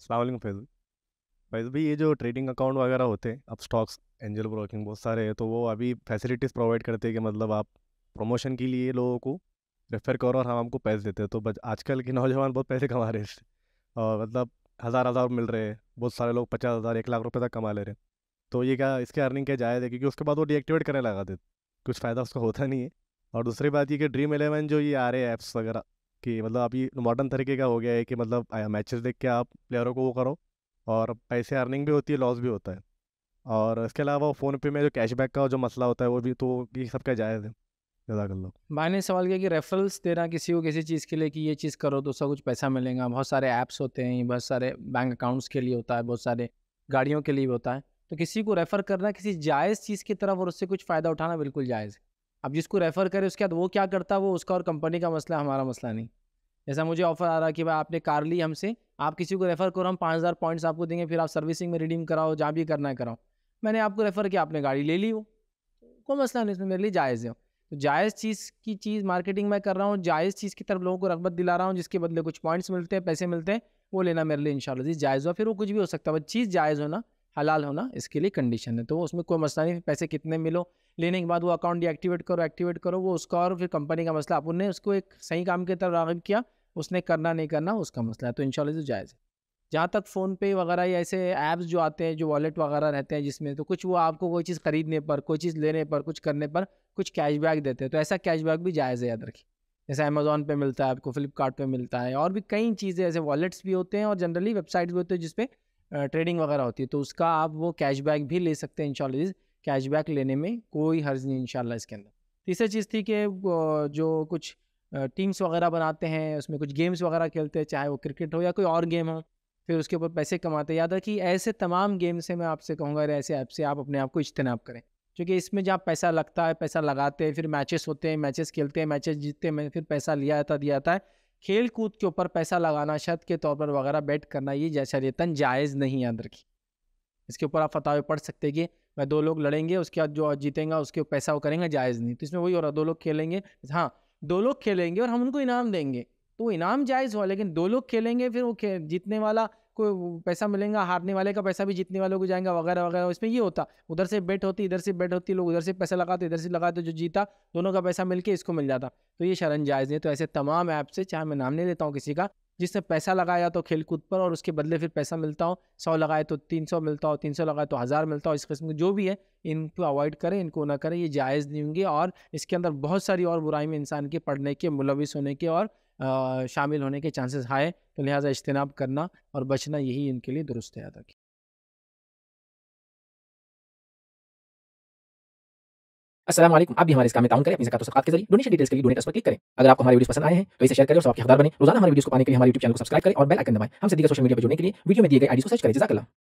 अस्सलाम वालेकुम फैज़ल भाई, ये जो ट्रेडिंग अकाउंट वगैरह होते हैं, अब स्टॉक्स, एंजल ब्रोकिंग बहुत सारे हैं, तो वो अभी फैसिलिटीज़ प्रोवाइड करते हैं कि मतलब आप प्रमोशन के लिए लोगों को रेफ़र करो और हम आपको पैसे देते हैं। तो आजकल के नौजवान बहुत पैसे कमा रहे हैं और मतलब हज़ार मिल रहे हैं, बहुत सारे लोग 50,000 1,00,000 रुपये तक कमा ले रहे हैं। तो ये क्या इसके अर्निंग क्या जायज़ है? क्योंकि उसके बाद वो डीएक्टिवेट करने लगा देते, कुछ फ़ायदा उसका होता नहीं है। और दूसरी बात ये कि Dream 11 जो ये आ रहे हैं ऐप्स वगैरह कि मतलब अभी मॉडर्न तरीके का हो गया है कि मतलब मैचेस देख के आप प्लेयरों को वो करो और पैसे अर्निंग भी होती है, लॉस भी होता है। और इसके अलावा फ़ोनपे में जो कैशबैक का जो मसला होता है वो भी, तो ये सब क्या जायज़ है? जज़ाकल्लाह। मैंने सवाल किया कि रेफरल्स देना किसी को किसी चीज़ के लिए कि ये चीज़ करो तो उसका कुछ पैसा मिलेगा। बहुत सारे ऐप्स होते हैं, बहुत सारे बैंक अकाउंट्स के लिए होता है, बहुत सारे गाड़ियों के लिए होता है। तो किसी को रेफ़र करना किसी जायज़ चीज़ की तरफ और उससे कुछ फ़ायदा उठाना बिल्कुल जायज़ है। अब जिसको रेफ़र करे उसके बाद वो क्या करता है वो उसका और कंपनी का मसला, हमारा मसला नहीं। जैसा मुझे ऑफ़र आ रहा है कि भाई आपने कार ली हमसे, आप किसी को रेफ़र करो, हम 5000 पॉइंट्स आपको देंगे, फिर आप सर्विसिंग में रिडीम कराओ, जहाँ भी करना है कराओ। मैंने आपको रेफ़र किया, आपने गाड़ी ले ली, वो कोई मसला नहीं, इसमें मेरे लिए जायज़ है। तो जायज़ चीज़ की चीज़ मार्केटिंग मैं कर रहा हूँ, जायज़ चीज़ की तरफ लोगों को रगबत दिला रहा हूँ, जिसके बदले कुछ पॉइंट्स मिलते हैं, पैसे मिलते हैं, वो लेना मेरे लिए इंशाल्लाह जी जायज़ हो। फिर वो कुछ भी हो सकता है, बस चीज़ जायज़ होना, हलाल होना, इसके लिए कंडीशन है। तो उसमें कोई मसला नहीं। पैसे कितने मिलो, लेने के बाद वो अकाउंट डीएक्टिवेट करो, एक्टिवेट करो, वो उसका और फिर कंपनी का मसला। आपने उसको एक सही काम की तरफ राग़िब किया, उसने करना नहीं करना उसका मसला है। तो इंशाल्लाह जो जायज़ है। जहाँ तक फ़ोनपे वगैरह या ऐसे ऐप्स जो आते हैं, जो वॉलेट वगैरह रहते हैं जिसमें, तो कुछ वो आपको कोई चीज़ खरीदने पर, कोई चीज़ लेने पर, कुछ करने पर कुछ कैशबैक देते हैं। तो ऐसा कैशबैक भी जायज़ है, याद रखिए। जैसे अमेज़ॉन पे मिलता है आपको, फ्लिपकार्ट पे मिलता है, और भी कई चीज़ें ऐसे वॉलेट्स भी होते हैं और जनरली वेबसाइट्स भी होते हैं जिसपे ट्रेडिंग वगैरह होती है। तो उसका आप वो कैशबैक भी ले सकते हैं। इंशाल्लाह कैशबैक लेने में कोई हर्ज नहीं इंशाल्लाह इसके अंदर। तीसरी चीज़ थी कि जो कुछ टीम्स वगैरह बनाते हैं, उसमें कुछ गेम्स वगैरह खेलते हैं, चाहे वो क्रिकेट हो या कोई और गेम हो, फिर उसके ऊपर पैसे कमाते हैं। याद रखिए ऐसे तमाम गेम से मैं आपसे कहूँगा, ऐसे ऐप से आप अपने आप को इज्तनाब करें, क्योंकि इसमें जहाँ पैसा लगता है, पैसा लगाते हैं, फिर मैचेस होते हैं, मैचेस खेलते हैं, मैचेस जीतते हैं, फिर पैसा लिया जाता दिया जाता है। खेल कूद के ऊपर पैसा लगाना, शर्त के तौर पर वगैरह बेट करना, ये जैसा रेतन जायज़ नहीं। याद रखिए इसके ऊपर आप फतवा पढ़ सकते हैं कि भाई 2 लोग लड़ेंगे, उसके बाद जो जीतेगा उसके पैसा वो करेंगे, जायज़ नहीं। तो इसमें वही हो रहा, 2 लोग खेलेंगे, हाँ 2 लोग खेलेंगे और हम उनको इनाम देंगे, तो इनाम जायज़ हुआ। लेकिन 2 लोग खेलेंगे, फिर वो जीतने वाला कोई पैसा मिलेगा, हारने वाले का पैसा भी जीतने वाले को जाएगा वगैरह वगैरह। इसमें ये होता, उधर से बेट होती, इधर से बेट होती, लोग उधर से पैसा लगाते, इधर से लगाते, जो जीता दोनों का पैसा मिलके इसको मिल जाता। तो ये शरन जायज़ नहीं। तो ऐसे तमाम ऐप से, चाहे मैं नाम नहीं लेता हूँ किसी का, जिसने पैसा लगाया तो खेलकूद पर और उसके बदले फिर पैसा मिलता हो, 100 लगाए तो 300 मिलता हो, 300 लगाए तो 1000 मिलता हो, इस किस्म के जो भी है इनको अवॉइड करें, इनको ना करें, ये जायज़ नहीं होंगे। और इसके अंदर बहुत सारी और बुराई में इंसान के पढ़ने के, मुलविस होने के और शामिल होने के चांसेस हाई। तो लिहाजा इज्तनाब करना और बचना, यही इनके लिए दुरुस्त है। याद रखें। अस्सलाम वालेकुम। आप भी हमारे इस काम में ताउन करें अपनी ज़कात और सदक़ात के जरिए। डोनेशन डिटेल्स के लिए डोनेट अस पर क्लिक करें। अगर आपको हमारे वीडियोस पसंद आए हैं तो इसे शेयर करें और सबके हकदार बने। रोजाना हमारे वीडियोस को पाने के लिए हमारे YouTube चैनल को सब्सक्राइब करें और बेल आइकन दबाएं। हमसे सीधे सोशल मीडिया पर जुड़ने के लिए वीडियो में दिए गए आईडी को सर्च करें। जज़ाकल्लाह।